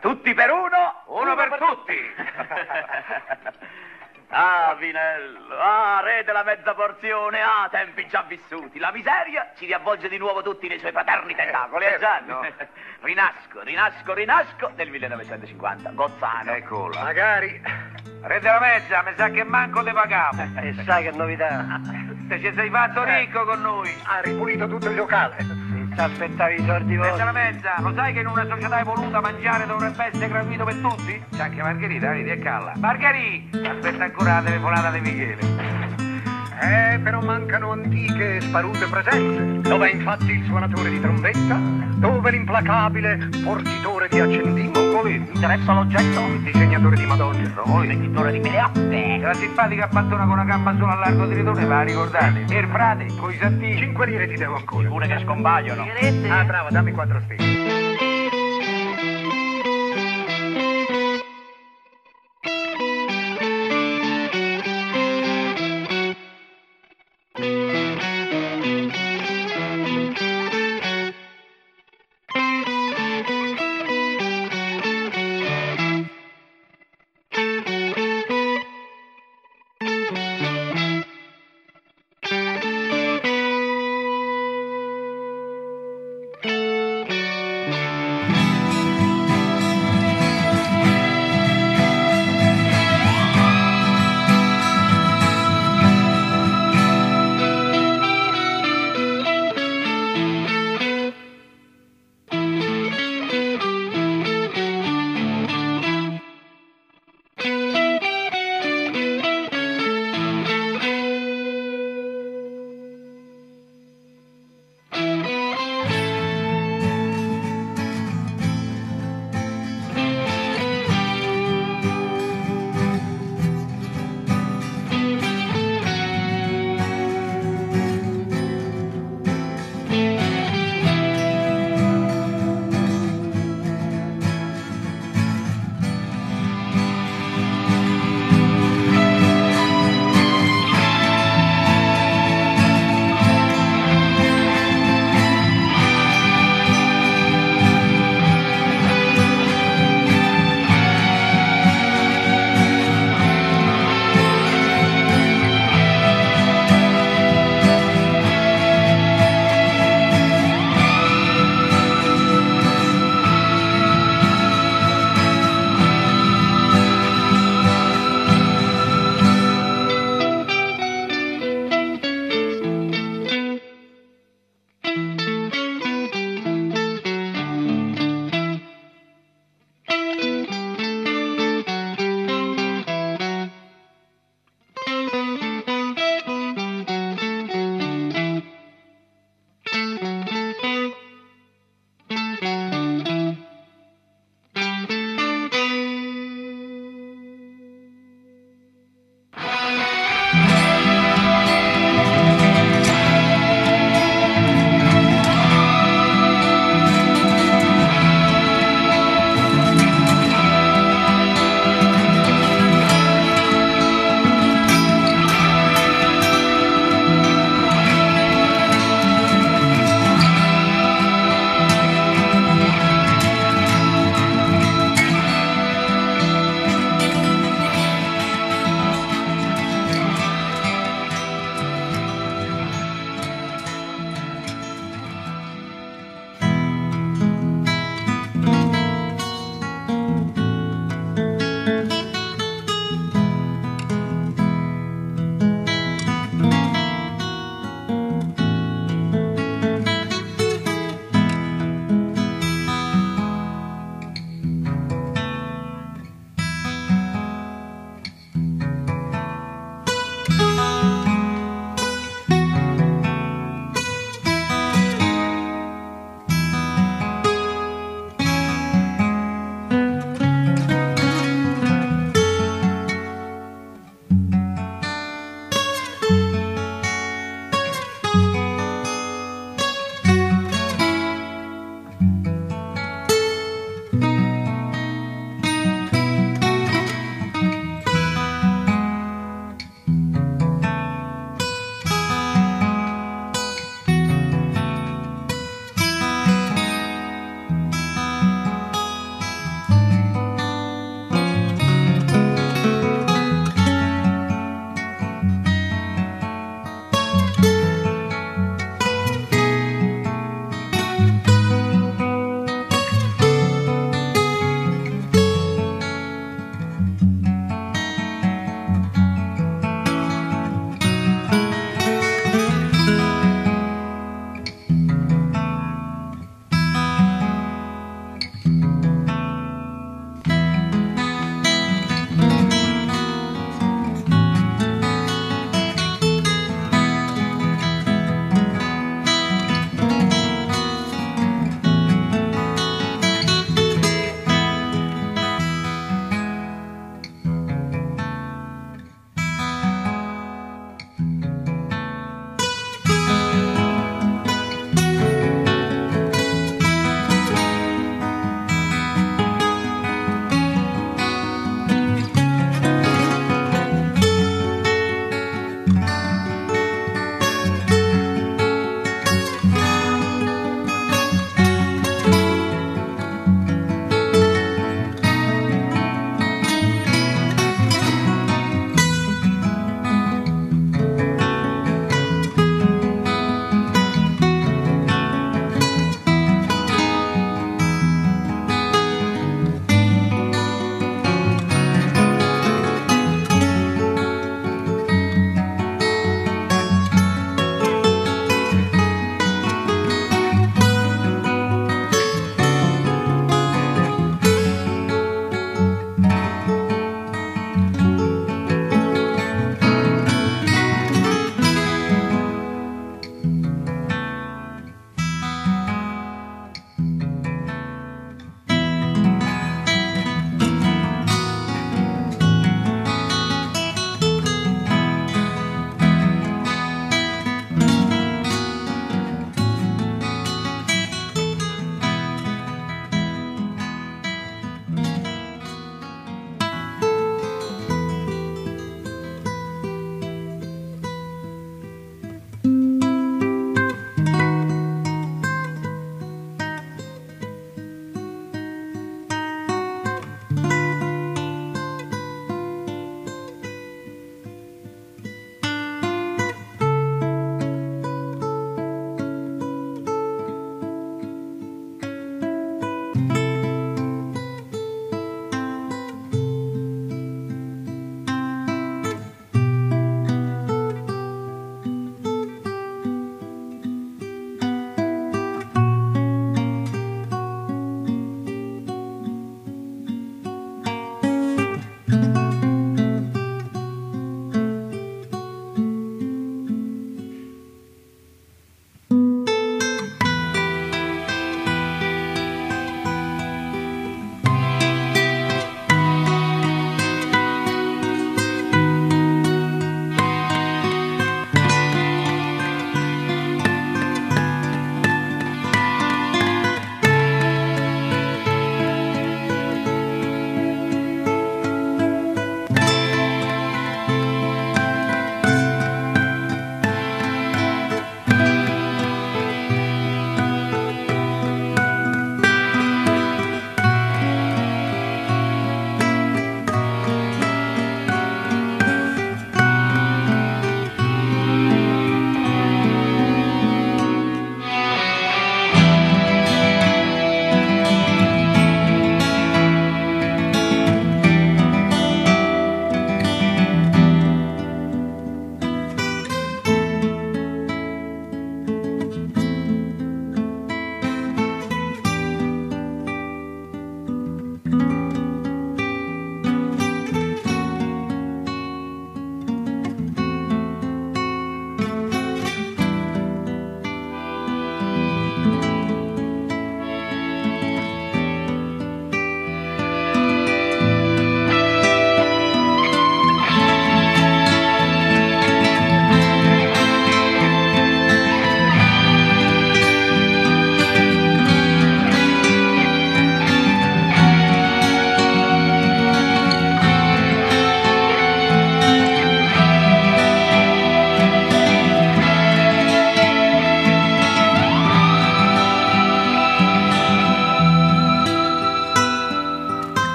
Tutti per uno, uno per tutti. Ah, Vinello, ah, re della mezza porzione, ah, tempi già vissuti. La miseria ci riavvolge di nuovo tutti nei suoi paterni tentacoli, Gianni? No. Rinasco nel 1950, Gozzano. Eccola. Magari, re della mezza, mi sa che manco te pagavo. E sai che novità? Te ci sei fatto ricco con noi. Ha ripulito tutto il locale. Aspettavi i soldi vostri. Mezza la mezza, lo sai che in una società evoluta mangiare dovrebbe essere gratuito per tutti? C'è anche Margherita, vedi, e calla. Margherita! Aspetta ancora la telefonata di Michele. Però mancano antiche e sparute presenze. Dov'è infatti il suonatore di trombetta? Dove l'implacabile fornitore di accendini? Mi interessa l'oggetto. Il disegnatore di Madonna. Il venditore di Meleotte. La simpatica pattona con una gamba sola al largo di Ridone, va a ricordare. E il frate, coi santini. 5 lire ti devo ancora. Sicure che scompaiono. Ah, bravo, dammi 4 stelle.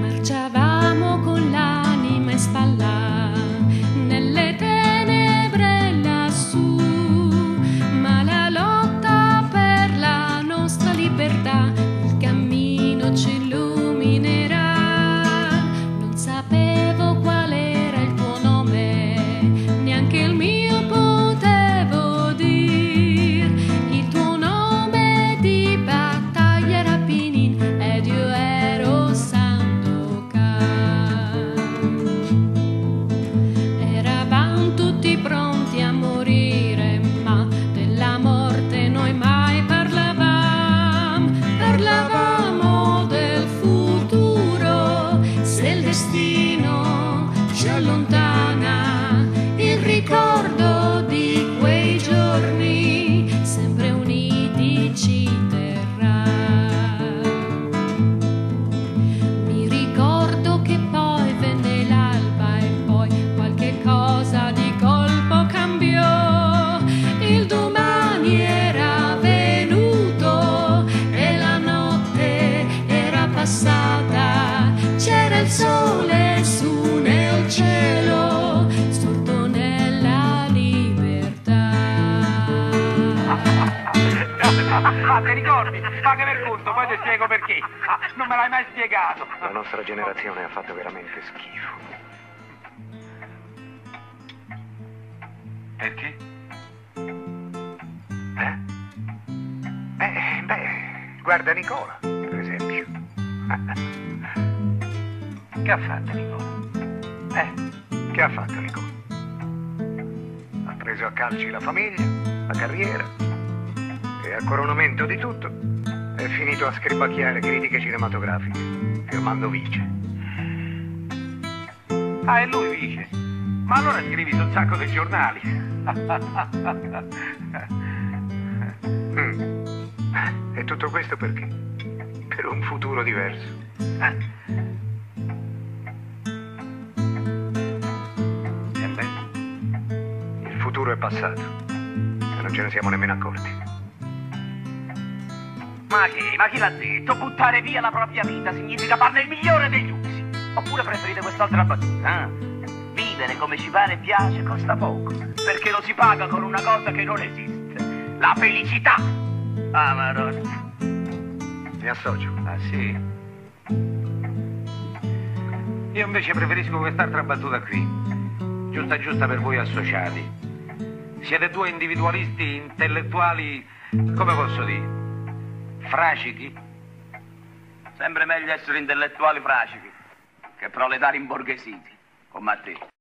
Marciavamo con l'anima in spalla nelle tenebre lassù, ma la lotta per la nostra libertà, il cammino ci illuminerà. Non sapevo qual era il tuo nome, neanche il mio. Ah, ti ricordi? Paga per conto, poi ti spiego perché. Ah, non me l'hai mai spiegato. La nostra generazione ha fatto veramente schifo. Perché? Beh, guarda Nicola, per esempio. Che ha fatto Nicola? Che ha fatto Nicola? Ha preso a calci la famiglia, la carriera. E a coronamento di tutto è finito a scribacchiare critiche cinematografiche, firmando vice. Ah, è lui vice? Ma allora scrivi su un sacco di giornali. E tutto questo perché? Per un futuro diverso. Ebbene, il futuro è passato e non ce ne siamo nemmeno accorti. Ma chi l'ha detto? Buttare via la propria vita significa farne il migliore degli usi. Oppure preferite quest'altra battuta, eh? Vivere come ci pare e piace costa poco, perché lo si paga con una cosa che non esiste: la felicità. Ah, Maronna. Mi associo. Ah, sì? Io invece preferisco quest'altra battuta qui. Giusta per voi associati. Siete due individualisti intellettuali, come posso dire? Fracichi? Sempre meglio essere intellettuali fracichi che proletari imborghesiti, come a te.